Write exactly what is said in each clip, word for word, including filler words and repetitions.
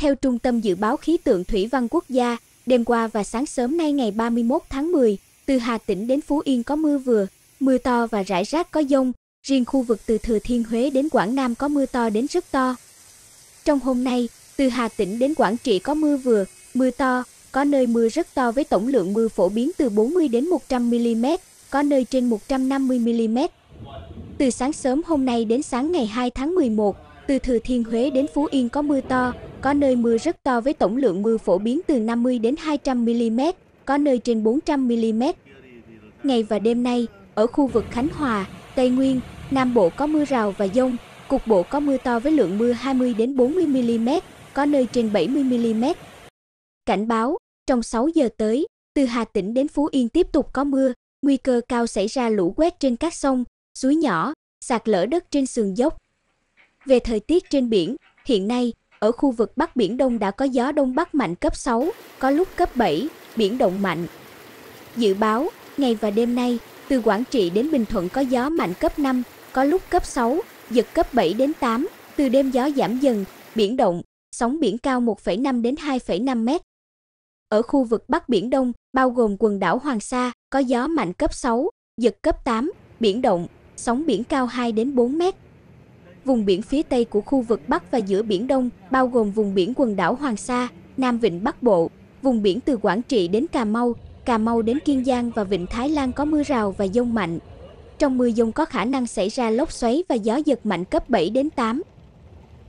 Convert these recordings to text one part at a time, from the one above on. Theo Trung tâm Dự báo Khí tượng Thủy văn Quốc gia, đêm qua và sáng sớm nay ngày ba mươi mốt tháng mười, từ Hà Tĩnh đến Phú Yên có mưa vừa, mưa to và rải rác có dông. Riêng khu vực từ Thừa Thiên Huế đến Quảng Nam có mưa to đến rất to. Trong hôm nay, từ Hà Tĩnh đến Quảng Trị có mưa vừa, mưa to, có nơi mưa rất to với tổng lượng mưa phổ biến từ bốn mươi đến một trăm mi-li-mét, có nơi trên một trăm năm mươi mi-li-mét. Từ sáng sớm hôm nay đến sáng ngày hai tháng mười một, từ Thừa Thiên Huế đến Phú Yên có mưa to, có nơi mưa rất to với tổng lượng mưa phổ biến từ năm mươi đến hai trăm mi-li-mét, có nơi trên bốn trăm mi-li-mét. Ngày và đêm nay, ở khu vực Khánh Hòa, Tây Nguyên, Nam Bộ có mưa rào và dông, cục bộ có mưa to với lượng mưa hai mươi đến bốn mươi mi-li-mét, có nơi trên bảy mươi mi-li-mét. Cảnh báo, trong sáu giờ tới, từ Hà Tĩnh đến Phú Yên tiếp tục có mưa, nguy cơ cao xảy ra lũ quét trên các sông, suối nhỏ, sạt lở đất trên sườn dốc. Về thời tiết trên biển, hiện nay, ở khu vực Bắc Biển Đông đã có gió Đông Bắc mạnh cấp sáu, có lúc cấp bảy, biển động mạnh. Dự báo, ngày và đêm nay, từ Quảng Trị đến Bình Thuận có gió mạnh cấp năm, có lúc cấp sáu, giật cấp bảy đến tám, từ đêm gió giảm dần, biển động, sóng biển cao một phẩy năm đến hai phẩy năm mét. Ở khu vực Bắc Biển Đông, bao gồm quần đảo Hoàng Sa, có gió mạnh cấp sáu, giật cấp tám, biển động, sóng biển cao hai đến bốn mét. Vùng biển phía Tây của khu vực Bắc và giữa Biển Đông, bao gồm vùng biển quần đảo Hoàng Sa, Nam Vịnh Bắc Bộ, vùng biển từ Quảng Trị đến Cà Mau, Cà Mau đến Kiên Giang và Vịnh Thái Lan có mưa rào và dông mạnh. Trong mưa dông có khả năng xảy ra lốc xoáy và gió giật mạnh cấp bảy đến tám.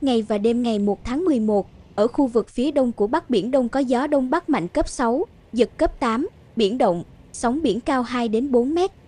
Ngày và đêm ngày một tháng mười một, ở khu vực phía đông của Bắc Biển Đông có gió Đông Bắc mạnh cấp sáu, giật cấp tám, biển động, sóng biển cao hai đến bốn mét.